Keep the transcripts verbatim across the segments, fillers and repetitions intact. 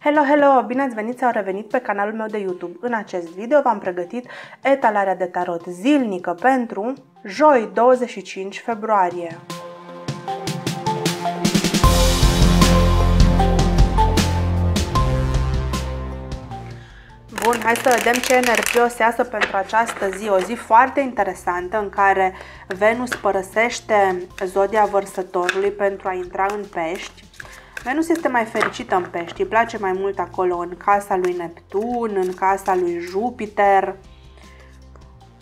Hello, hello! Bine ați venit sau revenit pe canalul meu de YouTube. În acest video v-am pregătit etalarea de tarot zilnică pentru joi douăzeci și cinci februarie. Bun, hai să vedem ce energie o să iasă pentru această zi, o zi foarte interesantă în care Venus părăsește zodia Vărsătorului pentru a intra în Pești. Venus este mai fericită în Pești, îi place mai mult acolo, în casa lui Neptun, în casa lui Jupiter,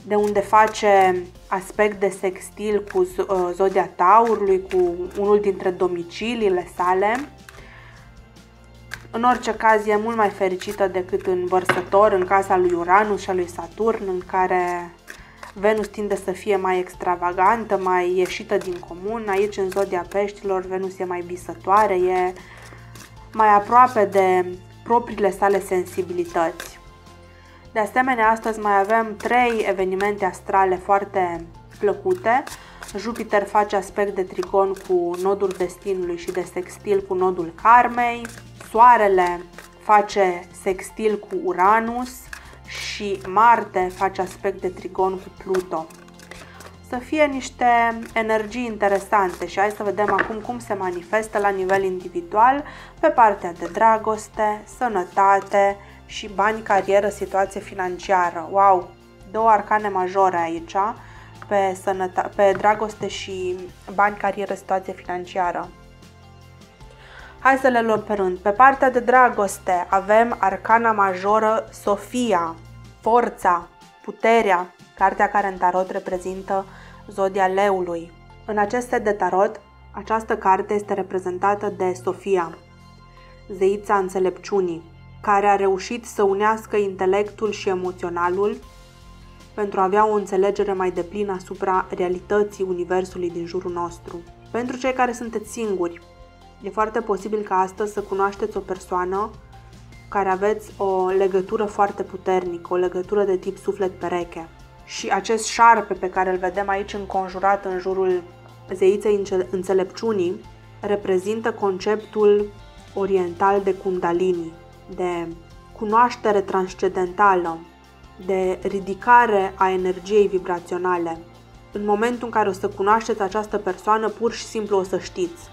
de unde face aspect de sextil cu zodia Taurului, cu unul dintre domiciliile sale. În orice caz e mult mai fericită decât în Vărsător, în casa lui Uranus și a lui Saturn, în care Venus tinde să fie mai extravagantă, mai ieșită din comun. Aici, în zodia Peștilor, Venus e mai visătoare, e mai aproape de propriile sale sensibilități. De asemenea, astăzi mai avem trei evenimente astrale foarte plăcute. Jupiter face aspect de trigon cu nodul destinului și de sextil cu nodul karmei. Soarele face sextil cu Uranus și Marte face aspect de trigon cu Pluto. Să fie niște energii interesante și hai să vedem acum cum se manifestă la nivel individual pe partea de dragoste, sănătate și bani, carieră, situație financiară. Wow! Două arcane majore aici pe, pe dragoste și bani, carieră, situație financiară. Hai să le luăm pe rând. Pe partea de dragoste avem arcana majoră Sofia, forța, puterea, cartea care în tarot reprezintă zodia Leului. În acest set de tarot, această carte este reprezentată de Sofia, zeița înțelepciunii, care a reușit să unească intelectul și emoționalul pentru a avea o înțelegere mai deplină asupra realității universului din jurul nostru. Pentru cei care sunteți singuri, e foarte posibil ca astăzi să cunoașteți o persoană cu care aveți o legătură foarte puternică, o legătură de tip suflet-pereche. Și acest șarpe pe care îl vedem aici înconjurat în jurul zeiței înțelepciunii reprezintă conceptul oriental de Kundalini, de cunoaștere transcendentală, de ridicare a energiei vibraționale. În momentul în care o să cunoașteți această persoană, pur și simplu o să știți.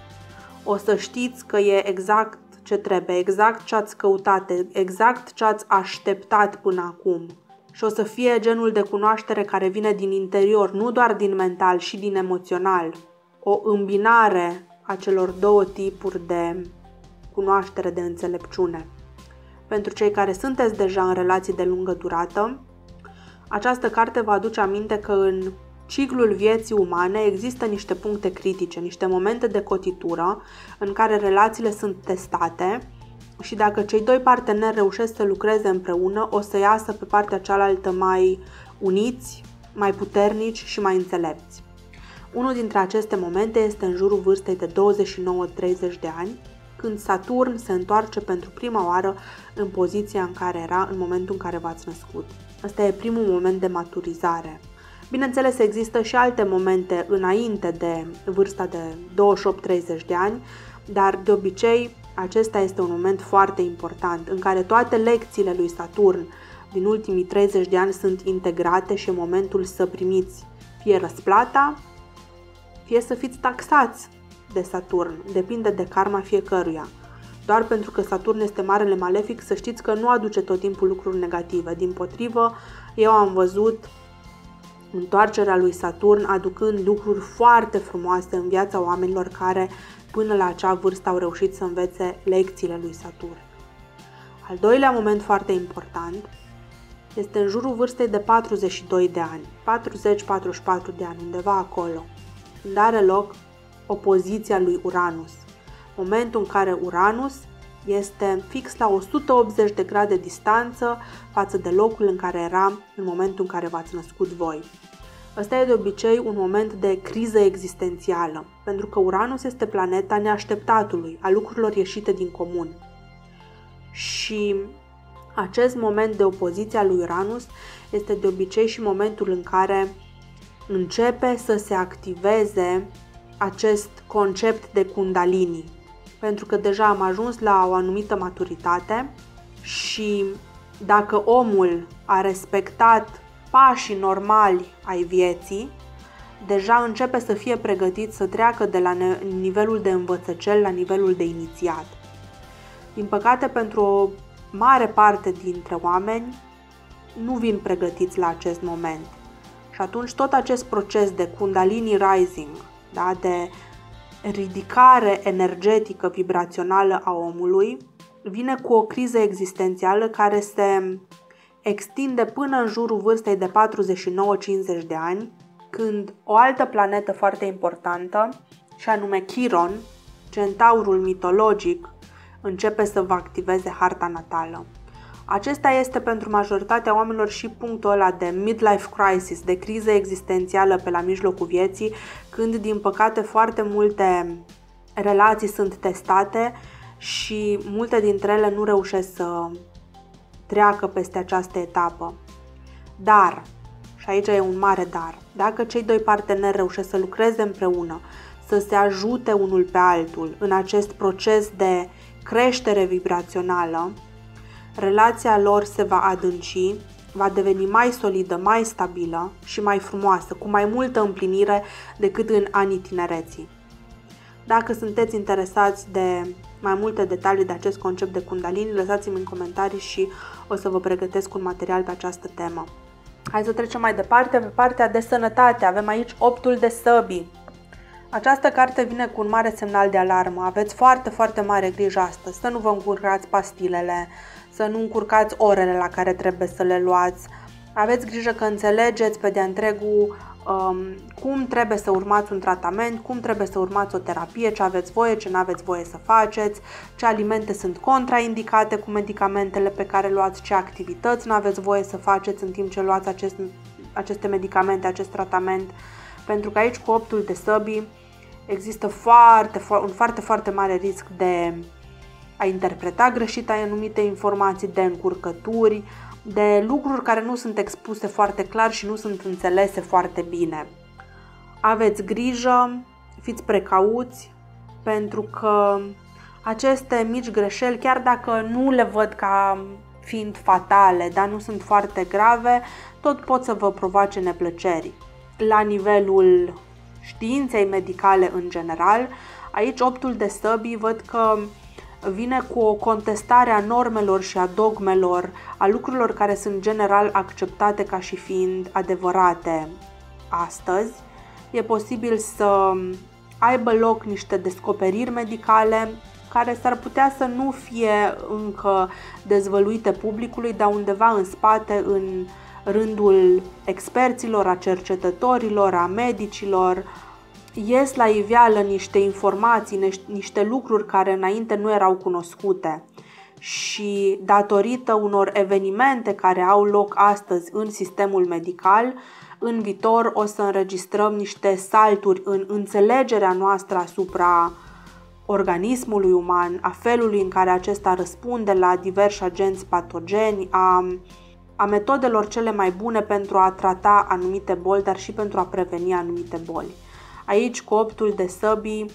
O să știți că e exact ce trebuie, exact ce ați căutat, exact ce ați așteptat până acum. Și o să fie genul de cunoaștere care vine din interior, nu doar din mental, și din emoțional. O îmbinare a celor două tipuri de cunoaștere, de înțelepciune. Pentru cei care sunteți deja în relații de lungă durată, această carte vă aduce aminte că în ciclul vieții umane există niște puncte critice, niște momente de cotitură în care relațiile sunt testate și dacă cei doi parteneri reușesc să lucreze împreună, o să iasă pe partea cealaltă mai uniți, mai puternici și mai înțelepți. Unul dintre aceste momente este în jurul vârstei de douăzeci și nouă treizeci de ani, când Saturn se întoarce pentru prima oară în poziția în care era în momentul în care v-ați născut. Ăsta e primul moment de maturizare. Bineînțeles, există și alte momente înainte de vârsta de douăzeci și opt treizeci de ani, dar de obicei acesta este un moment foarte important în care toate lecțiile lui Saturn din ultimii treizeci de ani sunt integrate și e momentul să primiți fie răsplata, fie să fiți taxați de Saturn, depinde de karma fiecăruia. Doar pentru că Saturn este marele malefic, să știți că nu aduce tot timpul lucruri negative, dimpotrivă, eu am văzut întoarcerea lui Saturn aducând lucruri foarte frumoase în viața oamenilor care până la acea vârstă au reușit să învețe lecțiile lui Saturn. Al doilea moment foarte important este în jurul vârstei de patruzeci și doi de ani, patruzeci patruzeci și patru de ani, undeva acolo, când are loc opoziția lui Uranus, momentul în care Uranus este fix la o sută optzeci de grade distanță față de locul în care era în momentul în care v-ați născut voi. Ăsta e de obicei un moment de criză existențială, pentru că Uranus este planeta neașteptatului, a lucrurilor ieșite din comun. Și acest moment de opoziție a lui Uranus este de obicei și momentul în care începe să se activeze acest concept de Kundalini, pentru că deja am ajuns la o anumită maturitate și dacă omul a respectat pașii normali ai vieții, deja începe să fie pregătit să treacă de la nivelul de învățăcel la nivelul de inițiat. Din păcate, pentru o mare parte dintre oameni nu vin pregătiți la acest moment. Și atunci tot acest proces de Kundalini Rising, da, de ridicare energetică, vibrațională a omului, vine cu o criză existențială care se extinde până în jurul vârstei de patruzeci și nouă cincizeci de ani, când o altă planetă foarte importantă, și anume Chiron, centaurul mitologic, începe să vă activeze harta natală. Acesta este pentru majoritatea oamenilor și punctul ăla de midlife crisis, de criză existențială pe la mijlocul vieții, când din păcate foarte multe relații sunt testate și multe dintre ele nu reușesc să treacă peste această etapă. Dar, și aici e un mare dar, dacă cei doi parteneri reușesc să lucreze împreună, să se ajute unul pe altul în acest proces de creștere vibrațională, relația lor se va adânci, va deveni mai solidă, mai stabilă și mai frumoasă, cu mai multă împlinire decât în anii tinereții. Dacă sunteți interesați de mai multe detalii de acest concept de Kundalini, lăsați-mi în comentarii și o să vă pregătesc un material pe această temă. Hai să trecem mai departe pe partea de sănătate. Avem aici optul de săbii. Această carte vine cu un mare semnal de alarmă. Aveți foarte, foarte mare grijă astăzi să nu vă încurcați pastilele, să nu încurcați orele la care trebuie să le luați. Aveți grijă că înțelegeți pe de-a întregul um, cum trebuie să urmați un tratament, cum trebuie să urmați o terapie, ce aveți voie, ce nu aveți voie să faceți, ce alimente sunt contraindicate cu medicamentele pe care luați, ce activități nu aveți voie să faceți în timp ce luați acest, aceste medicamente, acest tratament. Pentru că aici cu optul de săbii există foarte, un foarte, foarte mare risc de a interpreta greșit anumite informații, de încurcături, de lucruri care nu sunt expuse foarte clar și nu sunt înțelese foarte bine. Aveți grijă, fiți precauți, pentru că aceste mici greșeli, chiar dacă nu le văd ca fiind fatale, dar nu sunt foarte grave, tot pot să vă provoace neplăceri. La nivelul științei medicale în general, aici optul de săbii văd că vine cu o contestare a normelor și a dogmelor, a lucrurilor care sunt general acceptate ca și fiind adevărate astăzi. E posibil să aibă loc niște descoperiri medicale care s-ar putea să nu fie încă dezvăluite publicului, dar undeva în spate, în rândul experților, a cercetătorilor, a medicilor, ies la iveală niște informații, niște lucruri care înainte nu erau cunoscute. Și datorită unor evenimente care au loc astăzi în sistemul medical, în viitor o să înregistrăm niște salturi în înțelegerea noastră asupra organismului uman, a felului în care acesta răspunde la diversi agenți patogeni, a a metodelor cele mai bune pentru a trata anumite boli, dar și pentru a preveni anumite boli. Aici, cu optul de săbii,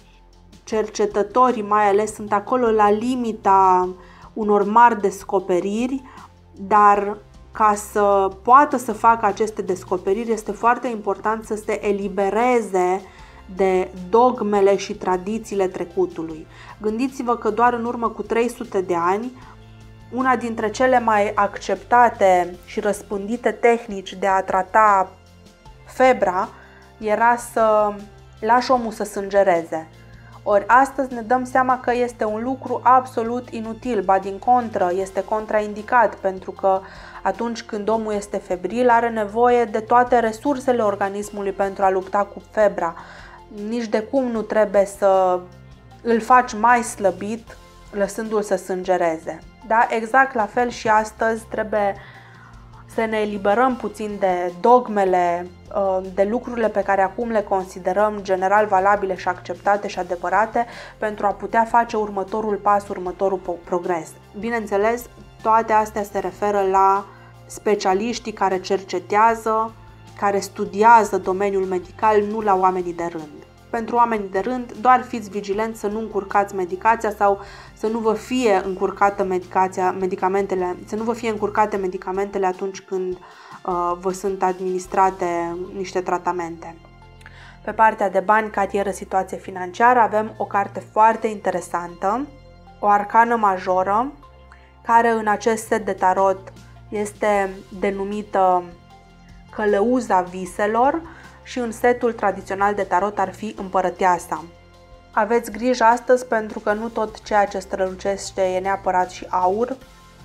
cercetătorii mai ales sunt acolo la limita unor mari descoperiri, dar ca să poată să facă aceste descoperiri este foarte important să se elibereze de dogmele și tradițiile trecutului. Gândiți-vă că doar în urmă cu trei sute de ani, una dintre cele mai acceptate și răspândite tehnici de a trata febra era să lași omul să sângereze. Ori astăzi ne dăm seama că este un lucru absolut inutil, ba din contră, este contraindicat, pentru că atunci când omul este febril are nevoie de toate resursele organismului pentru a lupta cu febra. Nici de cum nu trebuie să îl faci mai slăbit lăsându-l să sângereze. Da? Exact la fel și astăzi trebuie să ne eliberăm puțin de dogmele, de lucrurile pe care acum le considerăm general valabile și acceptate și adevărate, pentru a putea face următorul pas, următorul progres. Bineînțeles, toate astea se referă la specialiștii care cercetează, care studiază domeniul medical, nu la oamenii de rând. Pentru oamenii de rând, doar fiți vigilenți să nu încurcați medicația sau să nu vă fie încurcată medicația, medicamentele, să nu vă fie încurcate medicamentele atunci când uh, vă sunt administrate niște tratamente. Pe partea de bani, carieră, situație financiară, avem o carte foarte interesantă, o arcană majoră, care în acest set de tarot este denumită Călăuza Viselor și în setul tradițional de tarot ar fi Împărăteasa. Aveți grijă astăzi pentru că nu tot ceea ce strălucește e neapărat și aur.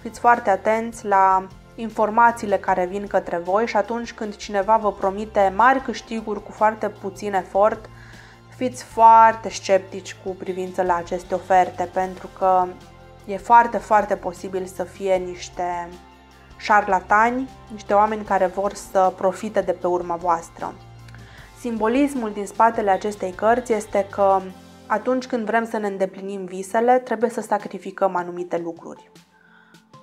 Fiți foarte atenți la informațiile care vin către voi și atunci când cineva vă promite mari câștiguri cu foarte puțin efort, fiți foarte sceptici cu privință la aceste oferte pentru că e foarte, foarte posibil să fie niște șarlatani, niște oameni care vor să profite de pe urma voastră. Simbolismul din spatele acestei cărți este că atunci când vrem să ne îndeplinim visele, trebuie să sacrificăm anumite lucruri.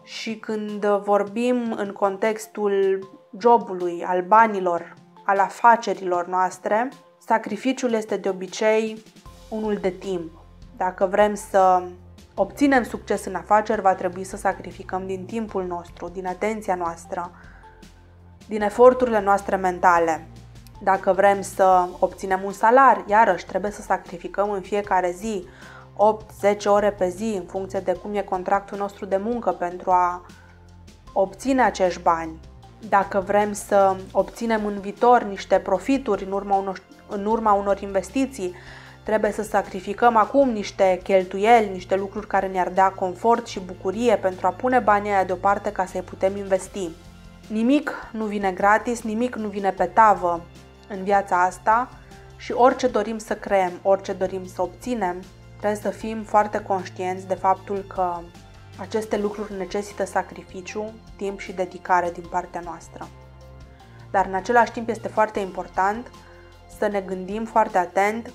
Și când vorbim în contextul jobului, al banilor, al afacerilor noastre, sacrificiul este de obicei unul de timp. Dacă vrem să obținem succes în afaceri, va trebui să sacrificăm din timpul nostru, din atenția noastră, din eforturile noastre mentale. Dacă vrem să obținem un salar, iarăși trebuie să sacrificăm în fiecare zi opt zece ore pe zi, în funcție de cum e contractul nostru de muncă, pentru a obține acești bani. Dacă vrem să obținem în viitor niște profituri în urma unor, în urma unor investiții, trebuie să sacrificăm acum niște cheltuieli, niște lucruri care ne-ar da confort și bucurie pentru a pune banii aia deoparte ca să-i putem investi. Nimic nu vine gratis, nimic nu vine pe tavă în viața asta și orice dorim să creăm, orice dorim să obținem, trebuie să fim foarte conștienți de faptul că aceste lucruri necesită sacrificiu, timp și dedicare din partea noastră. Dar în același timp este foarte important să ne gândim foarte atent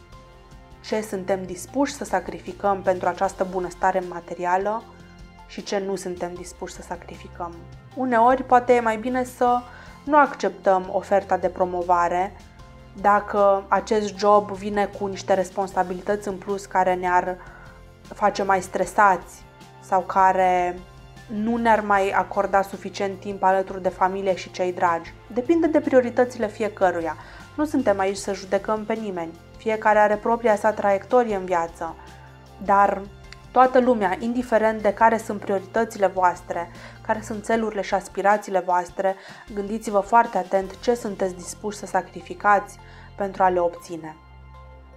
ce suntem dispuși să sacrificăm pentru această bunăstare materială și ce nu suntem dispuși să sacrificăm. Uneori poate e mai bine să nu acceptăm oferta de promovare dacă acest job vine cu niște responsabilități în plus care ne-ar face mai stresați sau care nu ne-ar mai acorda suficient timp alături de familie și cei dragi. Depinde de prioritățile fiecăruia. Nu suntem aici să judecăm pe nimeni. Fiecare are propria sa traiectorie în viață, dar toată lumea, indiferent de care sunt prioritățile voastre, care sunt țelurile și aspirațiile voastre, gândiți-vă foarte atent ce sunteți dispuși să sacrificați pentru a le obține.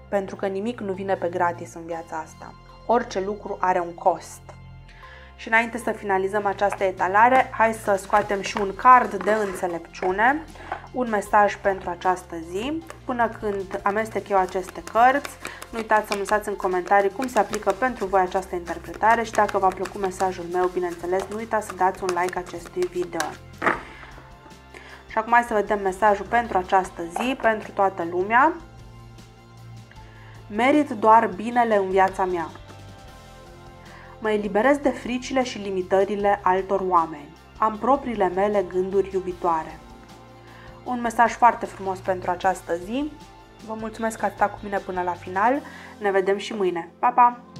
Pentru că nimic nu vine pe gratis în viața asta. Orice lucru are un cost. Și înainte să finalizăm această etalare, hai să scoatem și un card de înțelepciune, un mesaj pentru această zi. Până când amestec eu aceste cărți, nu uitați să-mi lăsați în comentarii cum se aplică pentru voi această interpretare și dacă v-a plăcut mesajul meu, bineînțeles, nu uitați să dați un like acestui video. Și acum hai să vedem mesajul pentru această zi, pentru toată lumea. Merit doar binele în viața mea. Mă eliberez de fricile și limitările altor oameni. Am propriile mele gânduri iubitoare. Un mesaj foarte frumos pentru această zi. Vă mulțumesc că ați stat cu mine până la final. Ne vedem și mâine. Pa, pa!